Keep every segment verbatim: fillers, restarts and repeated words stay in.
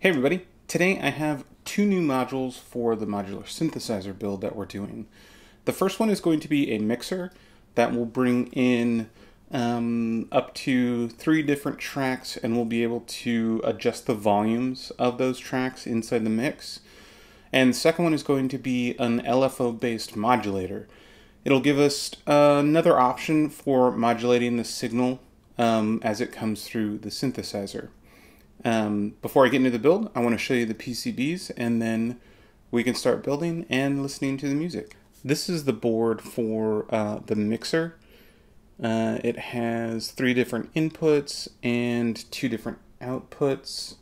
Hey everybody, today I have two new modules for the modular synthesizer build that we're doing. The first one is going to be a mixer that will bring in um, up to three different tracks, and we'll be able to adjust the volumes of those tracks inside the mix. And the second one is going to be an L F O based modulator. It'll give us another option for modulating the signal um, as it comes through the synthesizer. Um, before I get into the build, I want to show you the P C Bs, and then we can start building and listening to the music. This is the board for uh, the mixer. Uh, it has three different inputs and two different outputs.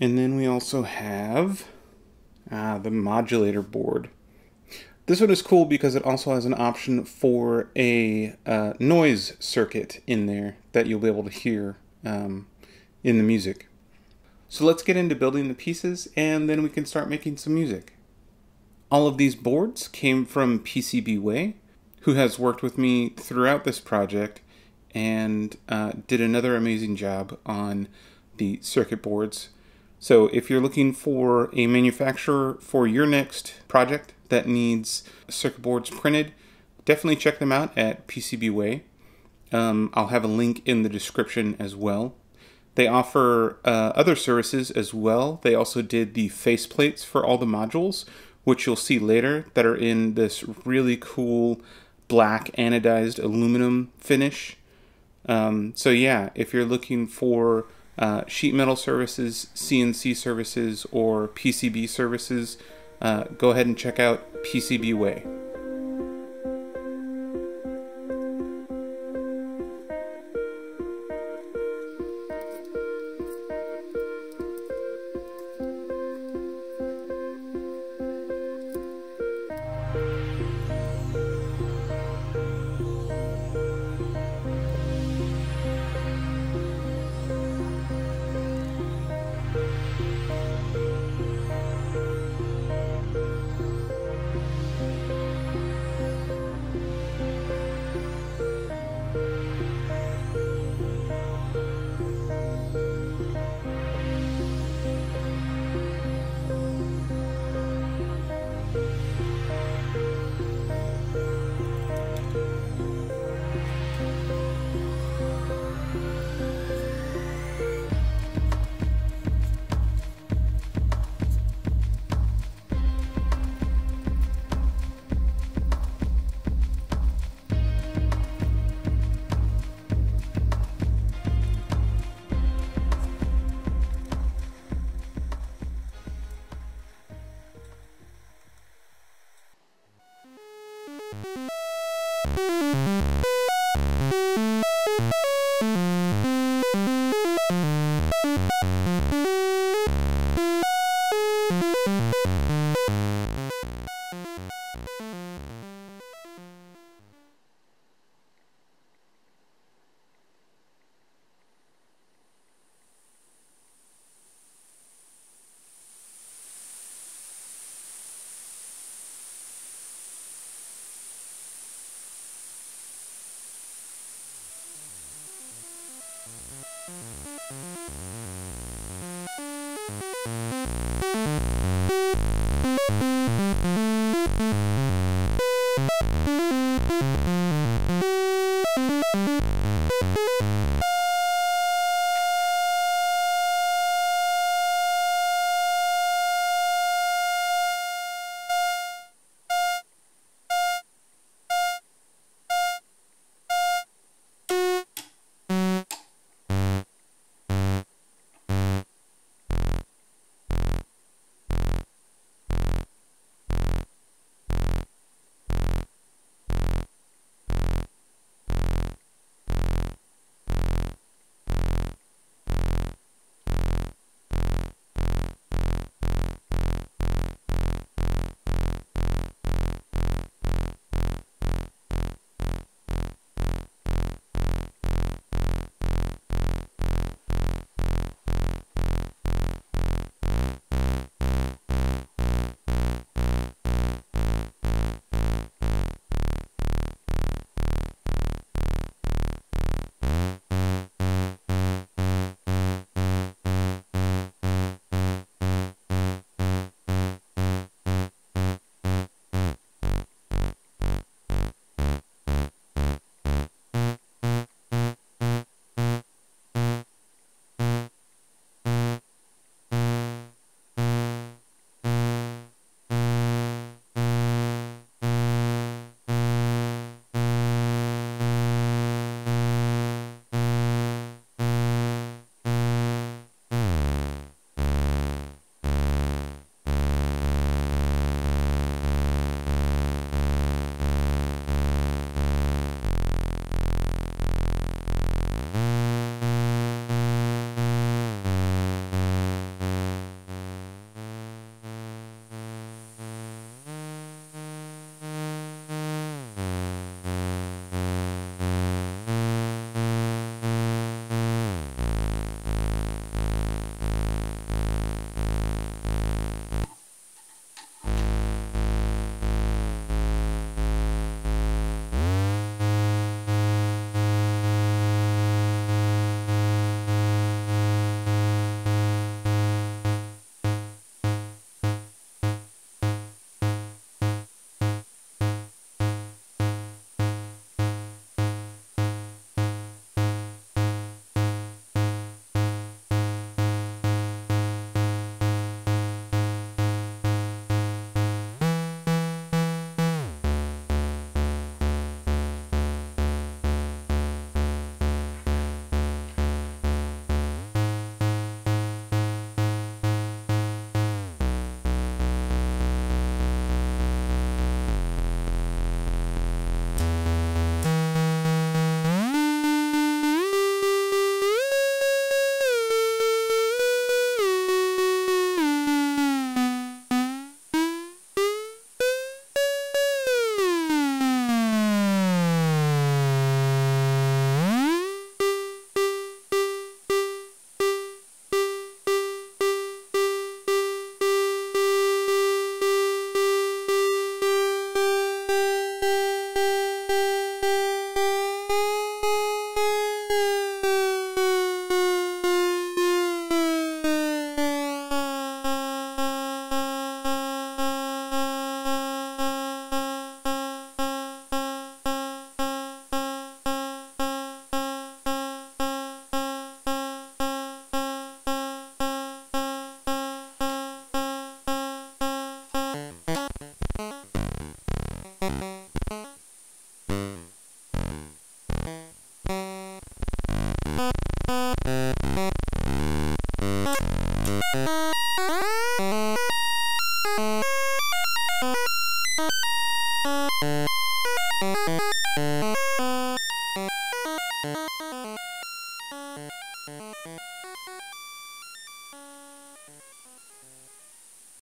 And then we also have uh, the modulator board. This one is cool because it also has an option for a uh, noise circuit in there that you'll be able to hear Um, in the music. So let's get into building the pieces, and then we can start making some music. All of these boards came from PCBWay, who has worked with me throughout this project and uh, did another amazing job on the circuit boards. So if you're looking for a manufacturer for your next project that needs circuit boards printed, definitely check them out at PCBWay. Um, I'll have a link in the description as well. They offer uh, other services as well. They also did the faceplates for all the modules, which you'll see later, that are in this really cool black anodized aluminum finish. Um, so yeah, if you're looking for uh, sheet metal services, C N C services, or P C B services, uh, go ahead and check out PCBWay.